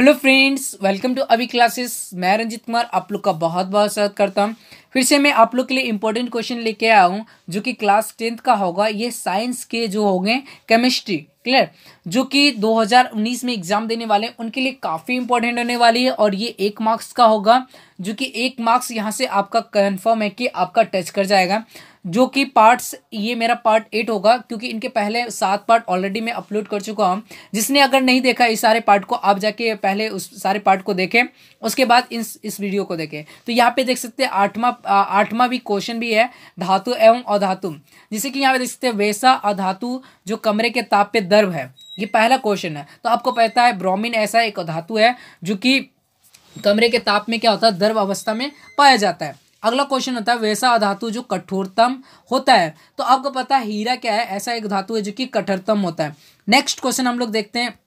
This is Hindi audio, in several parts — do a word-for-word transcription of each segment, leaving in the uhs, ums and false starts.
हेलो फ्रेंड्स, वेलकम टू अभी क्लासेस। मैं रंजित कुमार आप लोग का बहुत बहुत स्वागत करता हूं। फिर से मैं आप लोग के लिए इम्पोर्टेंट क्वेश्चन लेके आया हूं जो कि क्लास टेंथ का होगा। ये साइंस के जो होंगे केमिस्ट्री, क्लियर, जो कि दो हज़ार उन्नीस में एग्जाम देने वाले हैं उनके लिए काफ़ी इंपॉर्टेंट होने वाली है। और ये एक मार्क्स का होगा जो कि एक मार्क्स यहाँ से आपका कन्फर्म है कि आपका टच कर जाएगा। जो कि पार्ट्स, ये मेरा पार्ट एट होगा क्योंकि इनके पहले सात पार्ट ऑलरेडी मैं अपलोड कर चुका हूँ। जिसने अगर नहीं देखा इस सारे पार्ट को, आप जाके पहले उस सारे पार्ट को देखें, उसके बाद इस इस वीडियो को देखें। तो यहाँ पे देख सकते हैं आठवां आठवां भी क्वेश्चन भी है, धातु एवं अधातु, जिसे कि यहाँ पे देख सकते हैं वैसा अधातु जो कमरे के ताप पे द्रव है। ये पहला क्वेश्चन है। तो आपको पता है ब्रोमीन ऐसा एक धातु है जो कि कमरे के ताप में क्या होता है, द्रव अवस्था में पाया जाता है। अगला क्वेश्चन होता है वैसा अधातु जो कठोरतम होता है। तो आपको पता है हीरा क्या है, ऐसा एक धातु है जो कि कठोरतम होता है। नेक्स्ट क्वेश्चन हम लोग देखते हैं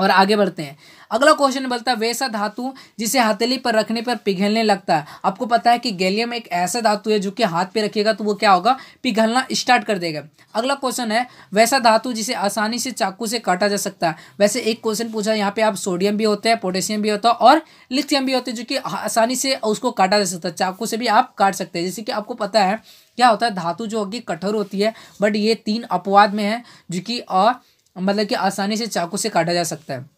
और आगे बढ़ते हैं। अगला क्वेश्चन बोलता है वैसा धातु जिसे हथेली पर रखने पर पिघलने लगता है। आपको पता है कि गैलियम एक ऐसा धातु है जो कि हाथ पे रखिएगा तो वो क्या होगा, पिघलना स्टार्ट कर देगा। अगला क्वेश्चन है वैसा धातु जिसे आसानी से चाकू से काटा जा सकता है। वैसे एक क्वेश्चन पूछा है यहाँ पे, आप सोडियम भी होते हैं, पोटेशियम भी होता है और लिथियम भी होते हैं जो कि आसानी से उसको काटा जा सकता है, चाकू से भी आप काट सकते हैं। जैसे कि आपको पता है क्या होता है, धातु जो होगी कठोर होती है, बट ये तीन अपवाद में है जो कि और मतलब कि आसानी से चाकू से काटा जा सकता है।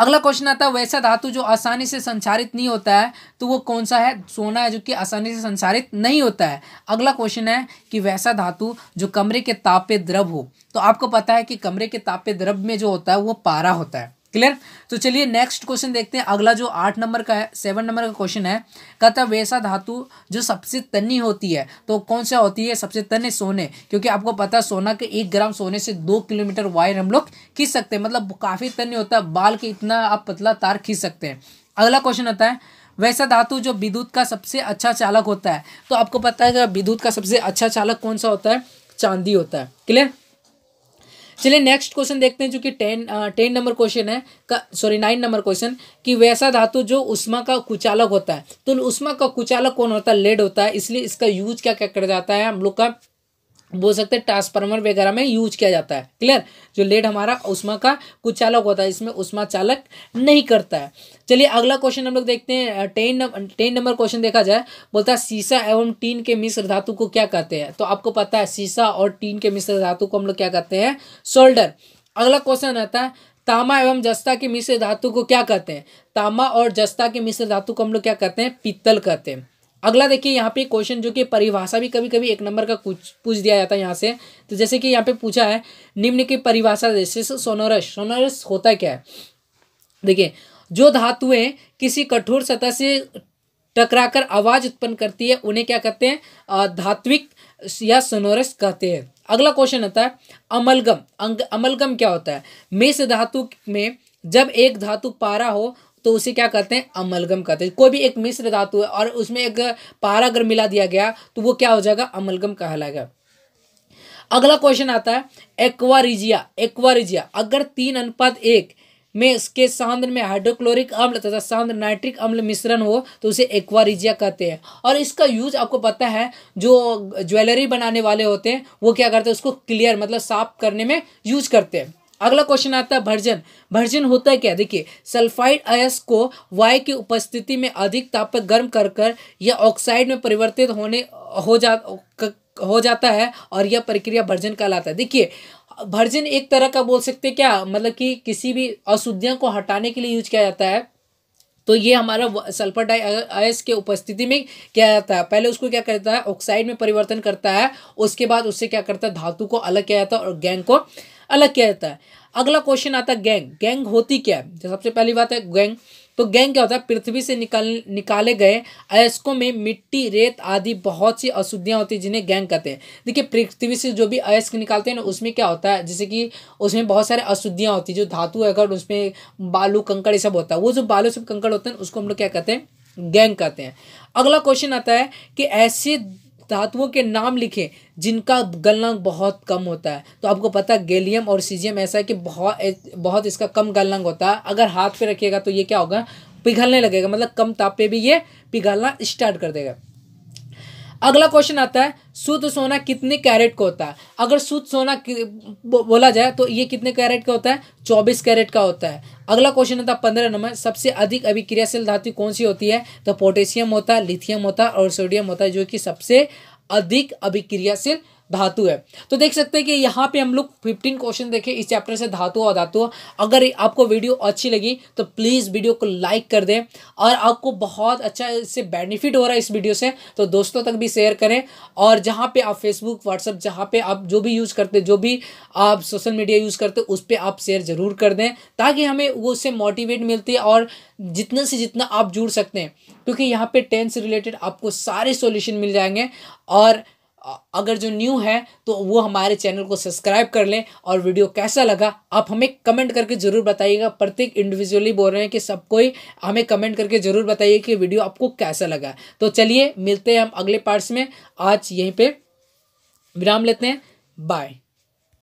अगला क्वेश्चन आता है वैसा धातु जो आसानी से संचारित नहीं होता है, तो वो कौन सा है, सोना है जो कि आसानी से संचारित नहीं होता है। अगला क्वेश्चन है कि वैसा धातु जो कमरे के ताप पे द्रव हो। तो आपको पता है कि कमरे के ताप पे द्रव में जो होता है वो पारा होता है, क्लियर। तो चलिए नेक्स्ट क्वेश्चन देखते हैं। अगला जो आठ नंबर का है, सेवन नंबर का क्वेश्चन है, कहता है वैसा धातु जो सबसे तन्नी होती है। तो कौन सा होती है सबसे तन्नी, सोने, क्योंकि आपको पता है सोना के एक ग्राम सोने से दो किलोमीटर वायर हम लोग खींच सकते हैं, मतलब काफ़ी तन्नी होता है, बाल के इतना आप पतला तार खींच सकते हैं। अगला क्वेश्चन होता है वैसा धातु जो विद्युत का सबसे अच्छा चालक होता है। तो आपको पता है कि विद्युत का सबसे अच्छा चालक कौन सा होता है, चांदी होता है, क्लियर। चलिए नेक्स्ट क्वेश्चन देखते हैं जो कि टेन टेन नंबर क्वेश्चन है, सॉरी नाइन नंबर क्वेश्चन, कि वैसा धातु जो उष्मा का कुचालक होता है। तो उष्मा का कुचालक कौन होता है, लेड होता है। इसलिए इसका यूज क्या क्या किया जाता है, हम लोग का बोल सकते हैं ट्रांसफार्मर वगैरह में यूज किया जाता है, क्लियर। जो लेड हमारा उष्मा का कुचालक होता है, इसमें उष्मा चालक नहीं करता है। चलिए अगला क्वेश्चन हम लोग देखते हैं, टेन टेन नंबर क्वेश्चन देखा जाए, बोलता है सीसा एवं टीन के मिश्र धातु को क्या कहते हैं। तो आपको पता है सीसा और टीन के मिश्र धातु को हम लोग क्या कहते हैं, सोल्डर। अगला क्वेश्चन आता है तामा एवं जस्ता के मिश्र धातु को क्या कहते हैं। तामा और जस्ता के मिश्र धातु को हम लोग क्या कहते हैं, पित्तल कहते हैं। अगला देखिए यहाँ पे क्वेश्चन जो कि परिभाषा भी कभी कभी एक नंबर का कुछ पूछ दिया जाता है यहाँ से। तो जैसे कि यहाँ पे पूछा है निम्न की परिभाषा, जैसे सोनोरस। सोनोरस होता क्या है, देखिए, जो धातुएं किसी कठोर सतह से टकराकर आवाज उत्पन्न करती है उन्हें क्या कहते हैं, धात्विक या सोनोरस कहते हैं। अगला क्वेश्चन आता है अमलगम। अमलगम क्या होता है, मेष धातु में जब एक धातु पारा हो तो उसे क्या कहते हैं, अमलगम कहते हैं। कोई भी एक मिश्र धातु है और उसमें एक पारा अगर मिला दिया गया तो वो क्या हो जाएगा, अमलगम कहलाएगा। अगला क्वेश्चन आता है एक्वारिजिया। एक्वारिजिया अगर तीन अनुपात एक में इसके सांद्र में हाइड्रोक्लोरिक अम्ल तथा सांद्र नाइट्रिक अम्ल मिश्रण हो तो उसे एक्वारिजिया कहते हैं। और इसका यूज आपको पता है जो ज्वेलरी बनाने वाले होते हैं वो क्या करते हैं, उसको क्लियर मतलब साफ करने में यूज करते हैं। अगला क्वेश्चन आता है भर्जन। भर्जन होता है क्या, देखिए, सल्फाइड अयस्क को वायु की उपस्थिति में अधिक ताप पर गर्म कर कर यह ऑक्साइड में परिवर्तित होने हो जा हो जाता है और यह प्रक्रिया भर्जन कहलाता है। देखिए भर्जन एक तरह का बोल सकते हैं क्या, मतलब कि किसी भी अशुद्धियों को हटाने के लिए यूज किया जाता है। तो ये हमारा सल्फर डाइऑक्साइड के उपस्थिति में क्या जाता है, पहले उसको क्या करता है, ऑक्साइड में परिवर्तन करता है, उसके बाद उससे क्या करता है, धातु को अलग किया जाता है और गैंग को अलग किया जाता है। अगला क्वेश्चन आता है गैंग। गैंग होती क्या है, सबसे पहली बात है गैंग। तो गैंग क्या होता है, पृथ्वी से निकाल निकाले गए अयस्कों में मिट्टी, रेत आदि बहुत सी अशुद्धियां होती हैं जिन्हें गैंग कहते हैं। देखिए पृथ्वी से जो भी अयस्क निकालते हैं ना, उसमें क्या होता है, जैसे कि उसमें बहुत सारे अशुद्धियां होती है, जो धातु है अगर उसमें बालू कंकड़ ये सब होता है, वो जो बालू सब कंकड़ होते हैं उसको हम लोग क्या कहते हैं, गैंग कहते हैं। अगला क्वेश्चन आता है कि ऐसे धातुओं के नाम लिखें जिनका गलनांक बहुत कम होता है। तो आपको पता है गैलियम और सीजियम ऐसा है कि बहुत बहुत इसका कम गलनांक होता है, अगर हाथ पे रखिएगा तो ये क्या होगा, पिघलने लगेगा, मतलब कम ताप पे भी ये पिघलना स्टार्ट कर देगा। अगला क्वेश्चन आता है शुद्ध सोना कितने कैरेट का होता है। अगर शुद्ध सोना बोला जाए तो ये कितने कैरेट का होता है, चौबीस कैरेट का होता है। अगला क्वेश्चन आता है पंद्रह नंबर, सबसे अधिक अभिक्रियाशील धातु कौन सी होती है, तो पोटेशियम होता है, लिथियम होता है और सोडियम होता है, जो कि सबसे अधिक अभिक्रियाशील धातु है। तो देख सकते हैं कि यहाँ पे हम लोग पंद्रह क्वेश्चन देखें इस चैप्टर से धातु और धातु। अगर आपको वीडियो अच्छी लगी तो प्लीज़ वीडियो को लाइक कर दें, और आपको बहुत अच्छा इससे बेनिफिट हो रहा है इस वीडियो से तो दोस्तों तक भी शेयर करें। और जहाँ पे आप फेसबुक व्हाट्सअप जहाँ पे आप जो भी यूज़ करते जो भी आप सोशल मीडिया यूज़ करते उस पर आप शेयर ज़रूर कर दें, ताकि हमें वो उससे मोटिवेट मिलती है और जितने से जितना आप जुड़ सकते हैं, क्योंकि यहाँ पर टेन से रिलेटेड आपको सारे सोल्यूशन मिल जाएंगे। और अगर जो न्यू है तो वो हमारे चैनल को सब्सक्राइब कर लें, और वीडियो कैसा लगा आप हमें कमेंट करके ज़रूर बताइएगा। प्रत्येक इंडिविजुअली बोल रहे हैं कि सबको ही हमें कमेंट करके ज़रूर बताइए कि वीडियो आपको कैसा लगा। तो चलिए मिलते हैं हम अगले पार्ट्स में, आज यहीं पे विराम लेते हैं, बाय।